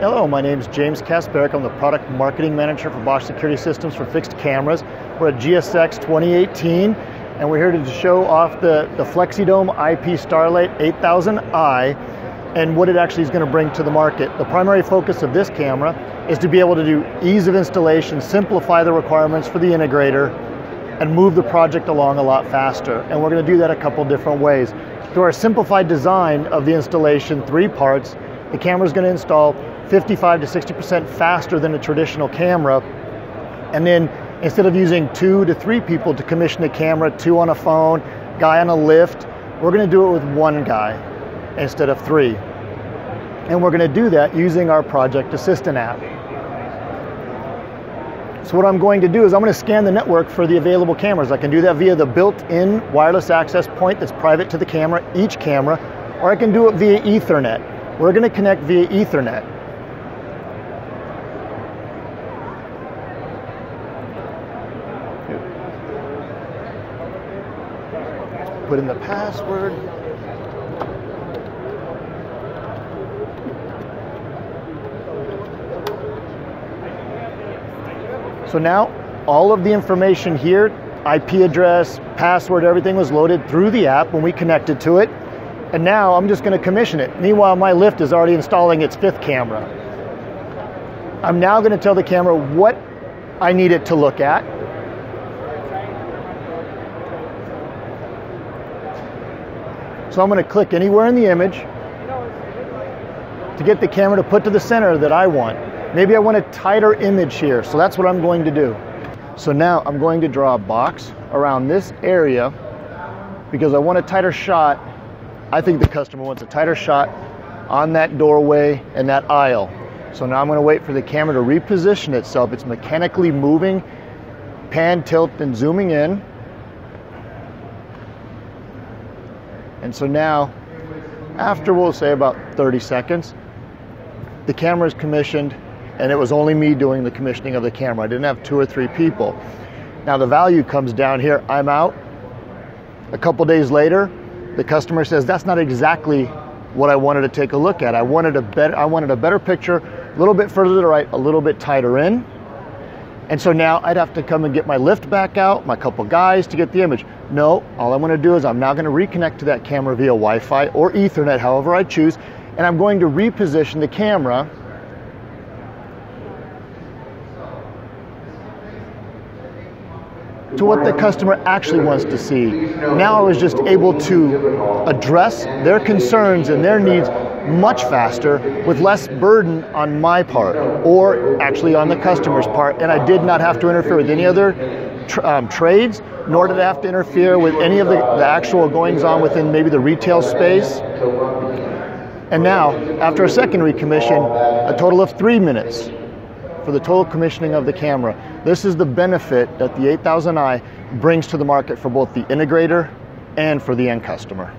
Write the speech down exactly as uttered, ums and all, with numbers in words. Hello, my name is James Kasperek. I'm the Product Marketing Manager for Bosch Security Systems for Fixed Cameras. We're at G S X twenty eighteen, and we're here to show off the, the Flexidome I P Starlight eight thousand i and what it actually is going to bring to the market. The primary focus of this camera is to be able to do ease of installation, simplify the requirements for the integrator, and move the project along a lot faster. And we're going to do that a couple different ways. Through our simplified design of the installation, three parts, the camera is going to install fifty-five to sixty percent faster than a traditional camera. And then instead of using two to three people to commission a camera, two on a phone, guy on a lift, we're going to do it with one guy instead of three. And we're going to do that using our Project Assistant app. So what I'm going to do is I'm going to scan the network for the available cameras. I can do that via the built-in wireless access point that's private to the camera, each camera, or I can do it via Ethernet. We're going to connect via Ethernet. Put in the password. So now all of the information here, I P address, password, everything was loaded through the app when we connected to it. And now I'm just going to commission it. Meanwhile, my lift is already installing its fifth camera. I'm now going to tell the camera what I need it to look at. So I'm going to click anywhere in the image to get the camera to put to the center that I want. Maybe I want a tighter image here, so that's what I'm going to do. So now I'm going to draw a box around this area because I want a tighter shot. I think the customer wants a tighter shot on that doorway and that aisle. So now I'm going to wait for the camera to reposition itself. It's mechanically moving, pan, tilt, and zooming in. And so now, after we'll say about thirty seconds, the camera is commissioned, and it was only me doing the commissioning of the camera. I didn't have two or three people. Now the value comes down here. I'm out. A couple days later, the customer says, that's not exactly what I wanted to take a look at. I wanted a better, I wanted a better picture, a little bit further to the right, a little bit tighter in. And so now I'd have to come and get my lift back out, my couple guys to get the image. No, all I want to do is I'm now going to reconnect to that camera via Wi-Fi or Ethernet, however I choose, and I'm going to reposition the camera. To what the customer actually wants to see. Now I was just able to address their concerns and their needs much faster with less burden on my part or actually on the customer's part, and I did not have to interfere with any other tr um, trades, nor did I have to interfere with any of the, the actual goings on within maybe the retail space. And now, after a secondary commission, a total of three minutes for the total commissioning of the camera. This is the benefit that the eight thousand i brings to the market for both the integrator and for the end customer.